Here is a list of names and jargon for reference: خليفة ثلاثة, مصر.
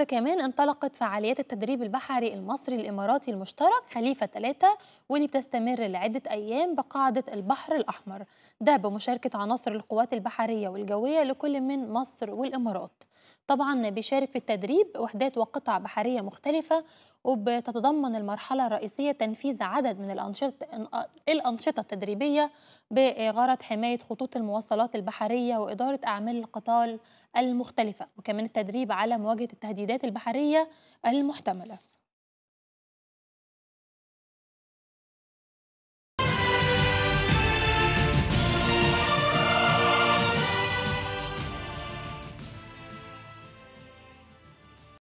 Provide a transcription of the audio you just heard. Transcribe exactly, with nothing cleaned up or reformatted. ده كمان انطلقت فعاليات التدريب البحري المصري الإماراتي المشترك خليفة ثلاثة، واللي بتستمر لعدة أيام بقاعدة البحر الأحمر، ده بمشاركة عناصر القوات البحرية والجوية لكل من مصر والإمارات. طبعا بيشارك في التدريب وحدات وقطع بحرية مختلفة، وبتتضمن المرحلة الرئيسية تنفيذ عدد من الأنشطة التدريبية بغرض حماية خطوط المواصلات البحرية وإدارة أعمال القتال المختلفة، وكمان التدريب على مواجهة التهديدات البحرية المحتملة.